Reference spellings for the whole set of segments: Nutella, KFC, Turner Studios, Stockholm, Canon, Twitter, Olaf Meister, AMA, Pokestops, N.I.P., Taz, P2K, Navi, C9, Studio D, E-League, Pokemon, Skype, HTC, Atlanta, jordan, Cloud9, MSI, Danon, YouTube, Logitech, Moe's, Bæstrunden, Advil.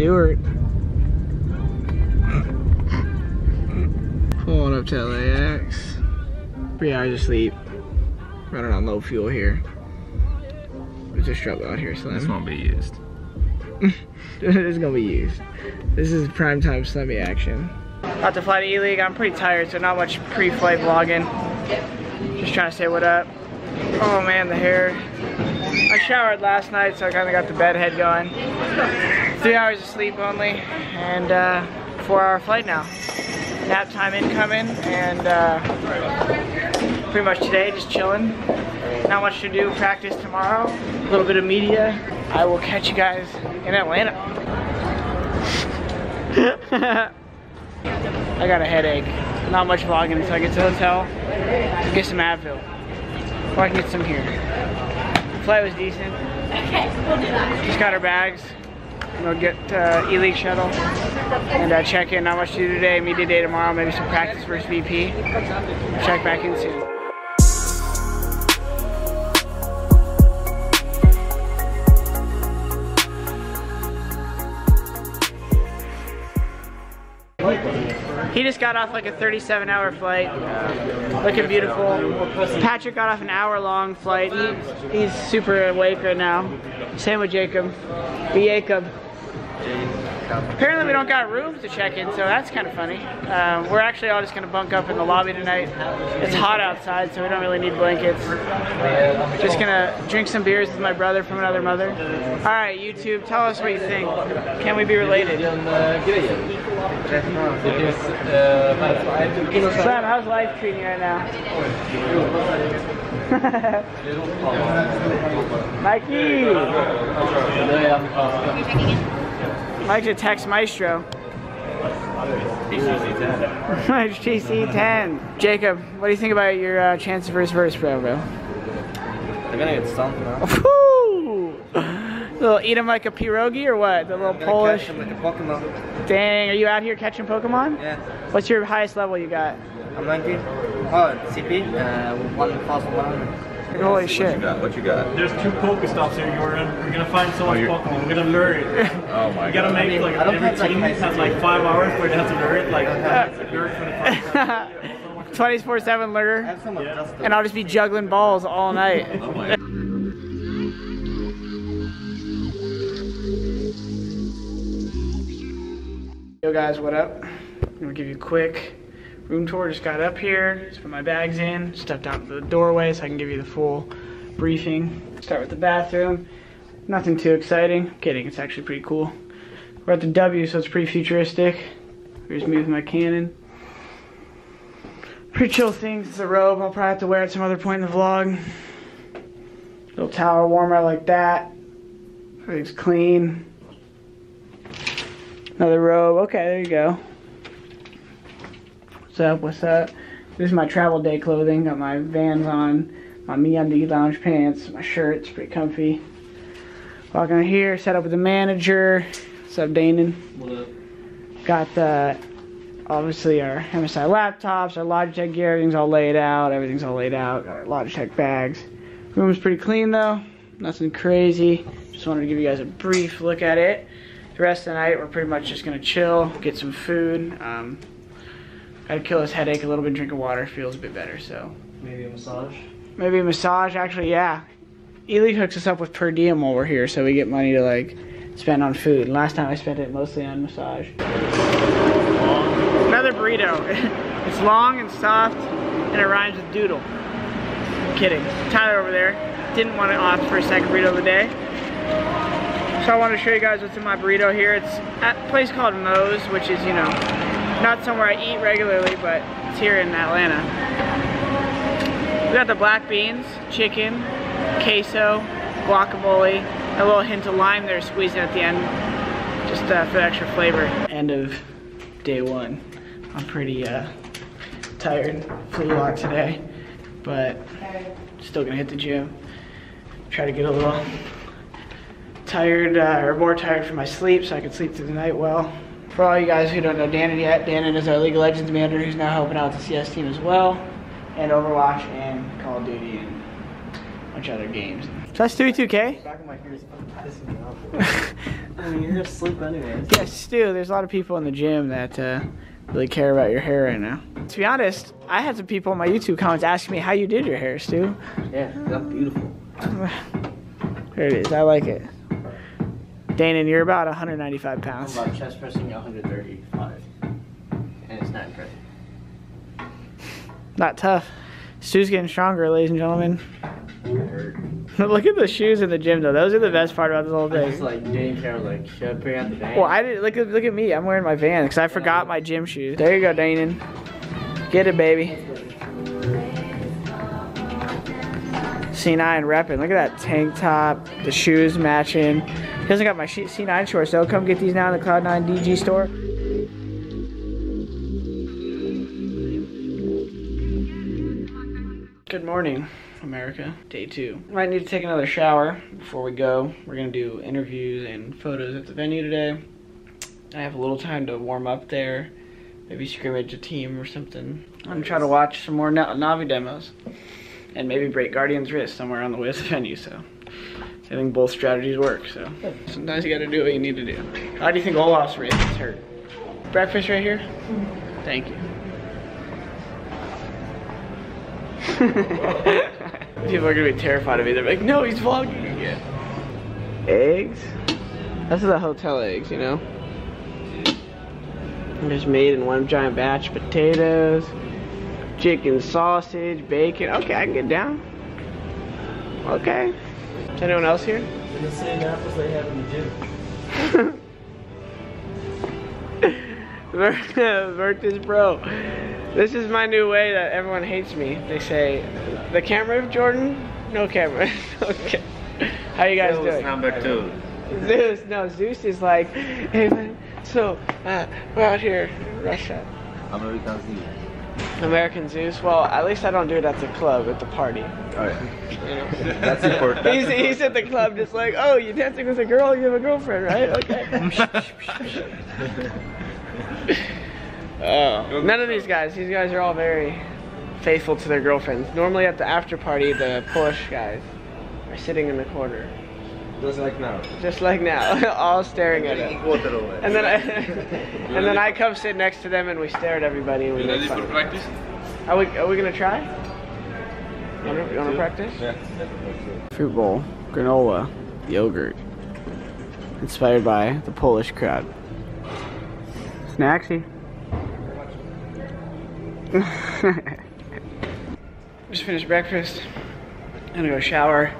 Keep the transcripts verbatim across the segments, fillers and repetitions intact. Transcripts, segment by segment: Stewart. Pulling up to L A X. Three hours of sleep. Running on low fuel here. It's a struggle out here, Slim. This won't be used. It's gonna be used. This is prime time Slimmy action. About to fly to E League. I'm pretty tired, so not much pre-flight vlogging. Just trying to say what up. Oh man, the hair. I showered last night, so I kind of got the bed head going. Three hours of sleep only, and uh, four-hour flight now. Nap time incoming, and uh, pretty much today, just chilling. Not much to do, practice tomorrow, a little bit of media. I will catch you guys in Atlanta. I got a headache. Not much vlogging until I get to the hotel. Get some Advil. Or I can get some here. The flight was decent. Okay, we'll do that. Just got our bags. We'll get uh, E League shuttle. And uh, check in. Not much to do today. Media day tomorrow. Maybe some practice versus V P. Check back in soon. He just got off like a thirty-seven hour flight, uh, looking beautiful. Patrick got off an hour-long flight. He, he's super awake right now. Same with Jacob. Be Jacob. Apparently we don't got rooms to check in, so that's kind of funny. Uh, we're actually all just going to bunk up in the lobby tonight. It's hot outside, so we don't really need blankets. Just going to drink some beers with my brother from another mother. Alright, YouTube, tell us what you think. Can we be related? Sam, how's life treating you right now? Mikey! I like to text Maestro. H T C ten. Jacob, what do you think about your uh, chance versus Virtus Pro, bro? They're gonna get something out. Little eat them like a pierogi or what? The little Polish. Catch them like a Pokemon. Dang, are you out here catching Pokemon? Yeah. What's your highest level you got? I'm nineteen. Oh, C P. Uh, one thousand one hundred. Holy shit. What you got? What you got? There's two Pokestops here. You're gonna, we're going to find so much oh, Pokemon. We're going to lure it. Oh my god. You got to make like every have, team like, has like five hours where they have to lure it. Like, twenty-four seven lure. Yeah. And I'll just be juggling balls all night. Oh my god. Yo guys, what up? I'm going to give you a quick room tour. Just got up here, just put my bags in, stepped out to the doorway so I can give you the full briefing. Start with the bathroom. Nothing too exciting. I'm kidding, it's actually pretty cool. We're at the W, so it's pretty futuristic. Here's me with my Canon. Pretty chill things. It's a robe I'll probably have to wear at some other point in the vlog. Little towel warmer like that. Everything's clean. Another robe. Okay, there you go. What's up, what's up? This is my travel day clothing. Got my Vans on, my MeUndies lounge pants, my shirt's pretty comfy. Walking out here, set up with the manager. What's up, Danon? What up? Got the, obviously our M S I laptops, our Logitech gear, everything's all laid out, everything's all laid out. Got our Logitech bags. Room's pretty clean though, nothing crazy. Just wanted to give you guys a brief look at it. The rest of the night, we're pretty much just gonna chill, get some food. Um, I'd kill his headache a little bit, drinking water, feels a bit better, so. Maybe a massage? Maybe a massage, actually, yeah. E League hooks us up with per diem while we're here, so we get money to, like, spend on food. And last time I spent it mostly on massage. Another burrito. It's long and soft, and it rhymes with doodle. I'm kidding. Tyler over there didn't want to opt for a second burrito of the day. So I wanted to show you guys what's in my burrito here. It's at a place called Moe's, which is, you know, not somewhere I eat regularly, but it's here in Atlanta. We got the black beans, chicken, queso, guacamole, a little hint of lime there squeezed at the end, just uh, for extra flavor. End of day one. I'm pretty uh, tired, flew out today, but still gonna hit the gym. Try to get a little tired, uh, or more tired from my sleep so I can sleep through the night well. For all you guys who don't know Danon yet, Danon is our League of Legends manager who's now helping out the C S team as well, and Overwatch and Call of Duty and a each other games. Should I Stewie two K? Back of my ears. This is rough. I mean, you're gonna sleep anyways. Yeah, Stu, there's a lot of people in the gym that uh, really care about your hair right now. To be honest, I had some people in my YouTube comments asking me how you did your hair, Stu. Yeah, that's beautiful. There it is. I like it. Danon, you're about one hundred ninety-five pounds. I'm about chest pressing one hundred thirty-five. And it's not great. Not tough. Stu's getting stronger, ladies and gentlemen. Look at the shoes in the gym, though. Those are the best part about this whole thing. I just, like, didn't care, like, should I bring out the Vans? Well, I didn't, look, look at me. I'm wearing my Vans because I forgot my gym shoes. There you go, Danon. Get it, baby. C nine repping. Look at that tank top. The shoes matching. He doesn't got my C nine shorts, so come get these now in the Cloud nine D G store. Good morning, America. Day two. Might need to take another shower before we go. We're gonna do interviews and photos at the venue today. I have a little time to warm up there. Maybe scrimmage a team or something. I'm gonna try to watch some more Navi demos. And maybe break Guardian's wrist somewhere on the way to the venue, so. I think both strategies work, so. Sometimes you gotta do what you need to do. How do you think Olaf's wrist is hurt? Breakfast right here? Mm-hmm. Thank you. People are gonna be terrified of me. They're like, no, he's vlogging again. Eggs? That's the hotel eggs, you know? They're just made in one giant batch. Potatoes. Chicken, sausage, bacon. Okay, I can get down. Okay. Is anyone else here? In the same apples they have in the gym. Virtus Pro. This is my new way that everyone hates me. They say, the camera, Jordan? No camera. Okay. How you guys Zeus doing? Zeus number two. Zeus, no, Zeus is like, hey man, so, uh, we're out here in Russia. American Zeus. American Zeus. Well, at least I don't do it at the club, at the party. Oh yeah, you know? That's important. He's, he's at the club, just like, oh, you're dancing with a girl. You have a girlfriend, right? Okay. Oh, none of these guys. These guys are all very faithful to their girlfriends. Normally at the after party, the Polish guys are sitting in the corner. Just like now. Just like now, all staring at us. And then I, and then I come sit next to them and we stare at everybody. And we make fun of practice? Are we are we gonna try? You wanna, you wanna practice? Yeah. Fruit bowl, granola, yogurt. Inspired by the Polish crowd. Snacksy. Just finished breakfast. I'm gonna go shower.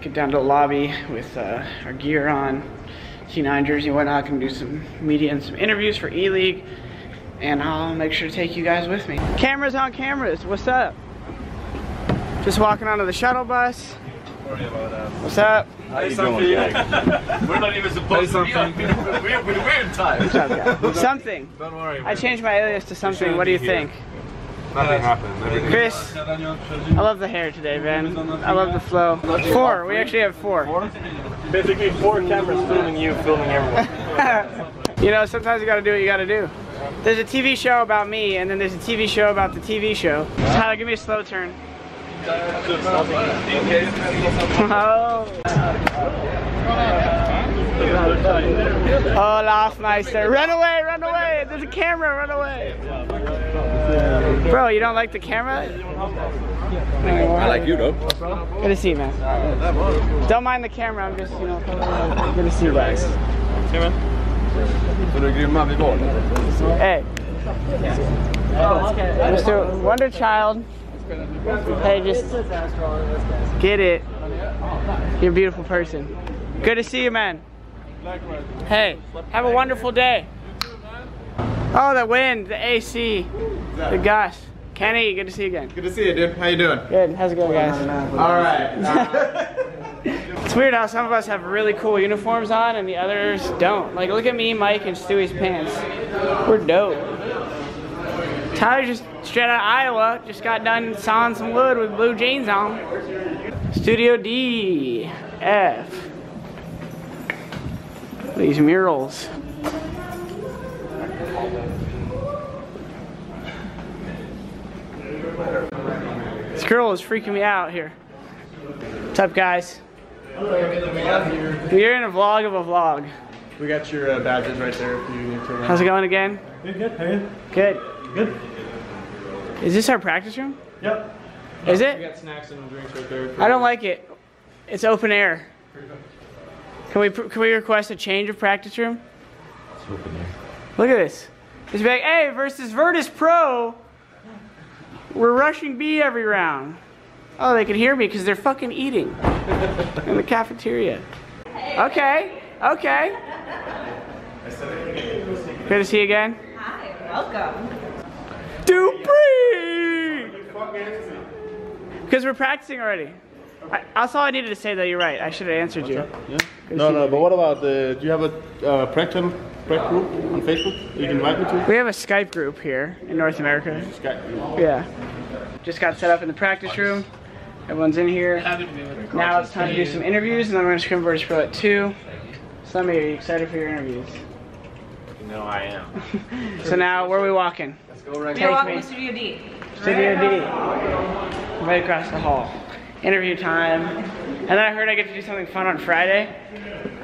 Get down to the lobby with uh, our gear on, C nine jersey and whatnot. I can do some media and some interviews for E League, and I'll make sure to take you guys with me. Cameras on cameras, what's up? Just walking onto the shuttle bus. Sorry about that. What's up? How you doing? We're not even supposed to be on. We're, we're in time. Something. something. Don't worry. I changed my alias to something. What do you here. think? Nothing happened. Everything. Chris, I love the hair today, man. I love the flow. Four. We actually have four. Basically, four cameras filming you, filming everyone. You know, sometimes you gotta do what you gotta do. There's a T V show about me, and then there's a T V show about the T V show. Tyler, give me a slow turn. Oh. Olaf Meister. Run away, run away. There's a camera, run away. Bro, you don't like the camera? I like you though. Good to see you, man. Don't mind the camera, I'm just, you know, good to see you guys. Hey, man. Mister Wonder Child. Hey, just get it. You're a beautiful person. Good to see you, man. Hey, have a wonderful day. Oh, the wind, the A C, the gust. Kenny, good to see you again. Good to see you, dude. How you doing? Good. How's it going, guys? All right. It's weird how some of us have really cool uniforms on and the others don't. Like, look at me, Mike, and Stewie's pants. We're dope. Tyler just straight out of Iowa, just got done sawing some wood with blue jeans on. Studio D, F. These murals. This girl is freaking me out here. What's up, guys? You're in a vlog of a vlog. We got your uh, badges right there. If you need to. How's it going again? Good, good. How are you? Good. Good. Is this our practice room? Yep. Is it? We got snacks and drinks right there. I don't like it. It's open air. Can we can we request a change of practice room? It's open air. Look at this. It's like, A versus Virtus Pro. We're rushing B every round. Oh, they can hear me because they're fucking eating in the cafeteria. Okay. Okay. Good to see you again. Hi, welcome. Dupree! Because we're practicing already. I, that's all I needed to say, though. You're right. I should have answered you. Yeah. No, no, but what about the. Do you have a uh, practice group on Facebook that you can invite me to? We have a Skype group here in North America. Skype. Yeah. Just got set up in the practice room. Everyone's in here. Now it's time to do some interviews, and then we're going to scrim Virtus Pro at two. Some of you, are you excited for your interviews? No, I am. So now, where are we walking? Let's go right now. We're walking to Studio D. Studio D. Right across the hall. Interview time. And then I heard I get to do something fun on Friday.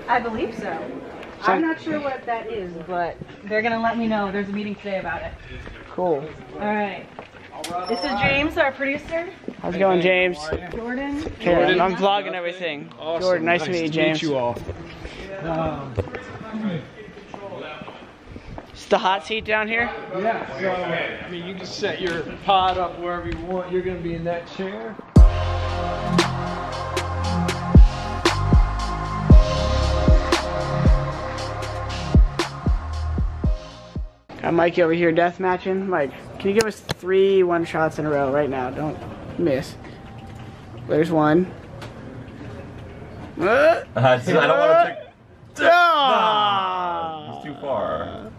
I believe so. so I'm not sure what that is, but they're going to let me know. There's a meeting today about it. Cool. All right. This is James, our producer. How's it going, James? Jordan. Jordan. I'm vlogging everything. Awesome. Jordan, nice, nice to meet you, James. To meet you all. Um, it's the hot seat down here? Yeah. So, I mean, you can set your pod up wherever you want. You're going to be in that chair. Got Mikey over here death matching. Mike, can you give us three one shots in a row right now? Don't miss. There's one. Uh, I don't want to take. Ah, it's too far.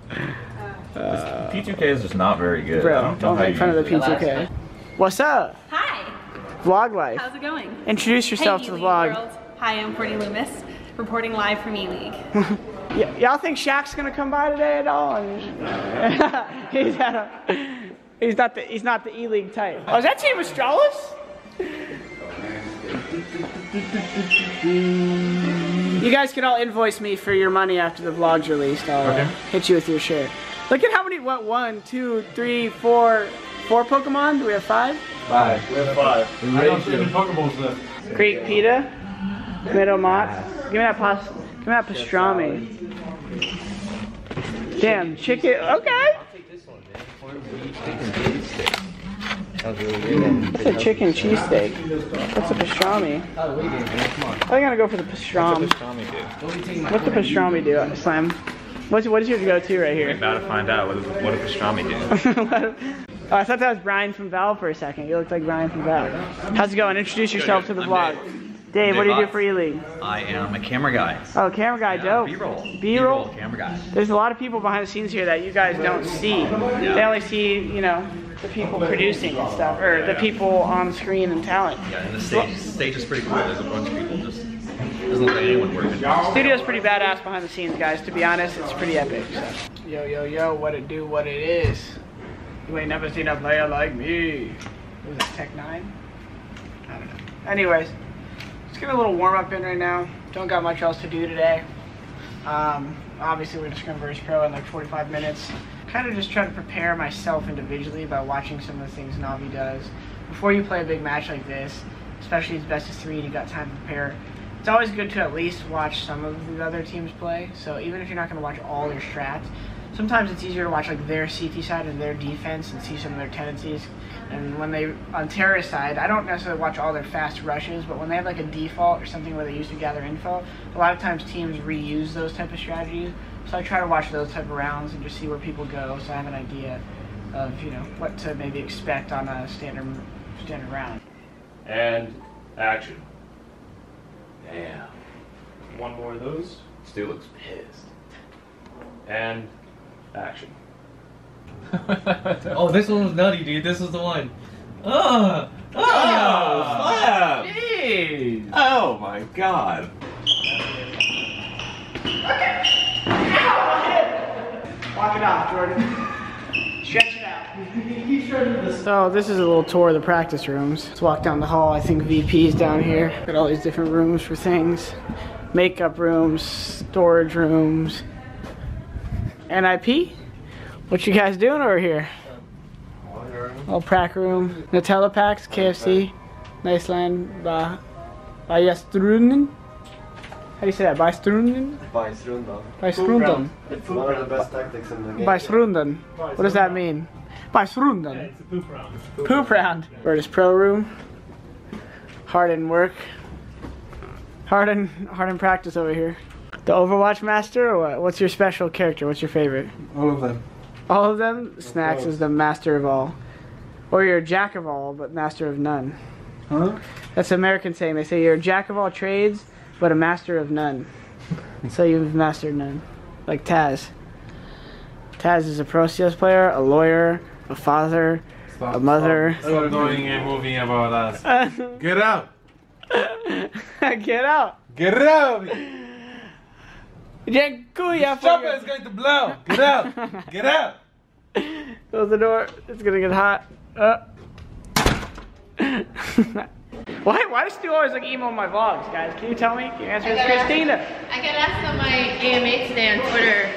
Uh, P two K is just not very good. Bro, I don't, don't make fun of the P two K. What's up? Hi. Vlog life. How's it going? Introduce yourself hey, to the vlog. World. Hi, I'm Courtney Loomis, reporting live from E-League. Y'all think Shaq's gonna come by today at all? he's, at a, he's not the he's not the E-League type. Oh, is that Team Astralis? You guys can all invoice me for your money after the vlog's released. I'll okay. hit you with your share. Look at how many. What? One, two, three, four. Four Pokemon? Do we have five? Five. We have five. We I don't see any Pokeballs left. Greek pita. Tomato mox. Give me that pasta. Give me that pastrami. Damn, chicken. Okay. That's a chicken cheesesteak. That's a pastrami. I think I'm gonna go for the pastrami. What's the pastrami do? Slam. What's, what is your go-to right here? I'm about to find out what, what a pastrami do. Oh, I thought that was Brian from Valve for a second. You looked like Brian from Valve. How's it going? Introduce yourself to the vlog. Dave, Dave what do you do for E-League? I am a camera guy. Oh, camera guy, dope. B-roll. B-roll camera guy. There's a lot of people behind the scenes here that you guys don't see. Yeah. They only see, you know, the people producing and stuff, or yeah, the yeah. people on screen and talent. Yeah, and the stage, well, the stage is pretty cool. There's a bunch of people just... Doesn't let anyone work. The studio's pretty badass behind the scenes, guys. To be honest, it's pretty epic. So. Yo, yo, yo, what it do, what it is. You ain't never seen a player like me. What was that, Tech Nine? I don't know. Anyways, let's get a little warm up in right now. Don't got much else to do today. Um, obviously, we're just going to Virtus Pro in like forty-five minutes. Kind of just trying to prepare myself individually by watching some of the things Navi does. Before you play a big match like this, especially as best of three and you got time to prepare, it's always good to at least watch some of the other teams play. So even if you're not going to watch all their strats, sometimes it's easier to watch like their C T side and their defense and see some of their tendencies. And when they, on Terra's side, I don't necessarily watch all their fast rushes, but when they have like a default or something where they used to gather info, a lot of times teams reuse those type of strategies. So I try to watch those type of rounds and just see where people go, so I have an idea of, you know, what to maybe expect on a standard, standard round. And action. Damn. One more of those. Stu looks pissed. And... action. Oh, this one was nutty, dude. This was the one. Oh, oh, oh, jeez. Oh my god. Okay. Walk it off, Jordan. Stretch it out. So this is a little tour of the practice rooms. Let's walk down the hall. I think V P's down here. Got all these different rooms for things. Makeup rooms, storage rooms. N I P? What you guys doing over here? Little pack room. Nutella packs, K F C. Nice line. Bæstrunden? How do you say that? Bæstrunden? Bæstrunden. Bæstrunden. It's one of the best tactics in the game. Bæstrunden. What does that mean? Bæstrunden. Yeah, it's a poop round. Poop, poop round. round. Virtus Pro room. Harden work. Harden, Harden practice over here. The Overwatch master or what? What's your special character? What's your favorite? All of them. All of them? Snacks is the master of all. Or you're a jack of all, but master of none. Huh? That's an American saying. They say you're a jack of all trades, but a master of none. So you've mastered none. Like Taz. Taz is a pro C S player, a lawyer, a father, stop, a mother. Stop, stop doing a movie about us. Get out! Get out! Get out! The chopper is going to blow! Get out! Get out! Close the door. It's gonna get hot. Uh. Why? Why does Stu always like emo in my vlogs, guys? Can you tell me? Can you answer this, Christina? Asked, I got asked on my A M A today on Twitter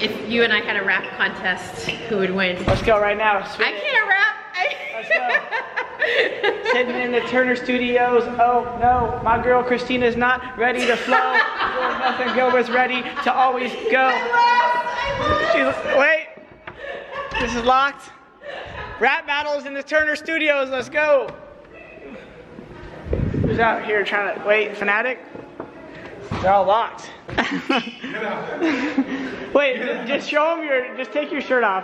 if you and I had a rap contest, who would win? Let's go right now. Sweet. I can't rap. I... Let's go. Sitting in the Turner Studios. Oh no, my girl Christina's not ready to flow. Nothing go is ready to always go. I lost. I lost. She's, wait. This is locked. Rap battles in the Turner Studios. Let's go. Who's out here trying to wait? Fanatic? They're all locked. Wait, just show them your. Just take your shirt off.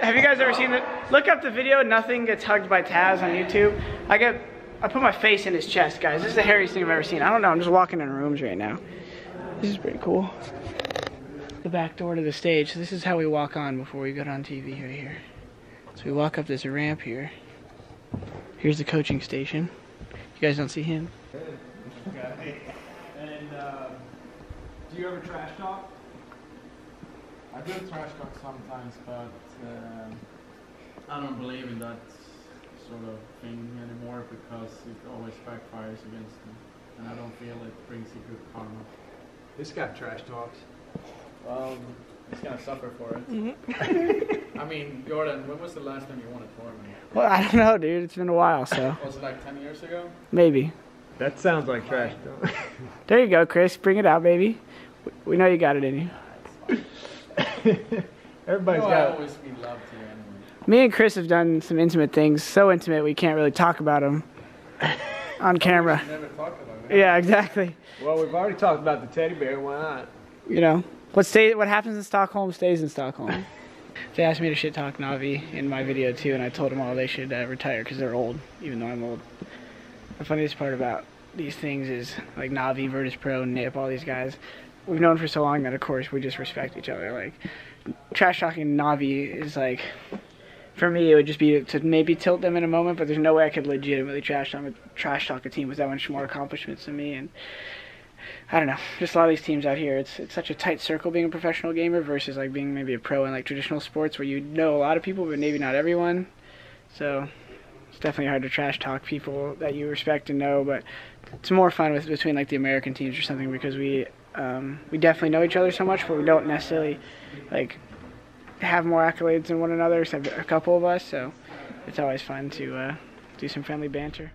Have you guys ever seen the? Look up the video. Nothing gets hugged by Taz on YouTube. I get. I put my face in his chest, guys. This is the hairiest thing I've ever seen. I don't know. I'm just walking in rooms right now. This is pretty cool. The back door to the stage. So this is how we walk on before we get on T V right here. So we walk up this ramp here. Here's the coaching station. You guys don't see him. Okay. And uh, do you ever trash talk? I do trash talk sometimes, but uh, I don't believe in that sort of thing anymore because it always backfires against me, and I don't feel it brings a good karma. This guy trash talks. Um, he's gonna suffer for it. Mm-hmm. I mean, Jordan, when was the last time you won a tournament? Well, I don't know, dude. It's been a while, so. Was it like ten years ago? Maybe. That sounds like trash, though. There you go, Chris. Bring it out, baby. We know you got it in you. Everybody's you know, got. I always be loved here anyway. Me and Chris have done some intimate things, so intimate we can't really talk about them on camera. Never talk about it. Yeah, exactly. Well, we've already talked about the teddy bear. Why not? You know. What stay, What happens in Stockholm stays in Stockholm. They asked me to shit talk Navi in my video too, and I told them all they should uh, retire because they're old, even though I'm old. The funniest part about these things is like Navi, Virtus Pro, N I P, all these guys. We've known for so long that of course we just respect each other. Like trash talking Navi is like, for me it would just be to maybe tilt them in a moment, but there's no way I could legitimately trash talk, trash talk a team with that much more accomplishments than me. And I don't know, just a lot of these teams out here, it's it's such a tight circle being a professional gamer versus like being maybe a pro in like traditional sports where you know a lot of people but maybe not everyone. So it's definitely hard to trash talk people that you respect and know, but it's more fun with between like the American teams or something because we um, we definitely know each other so much, but we don't necessarily like have more accolades than one another except a couple of us, so it's always fun to uh, do some friendly banter.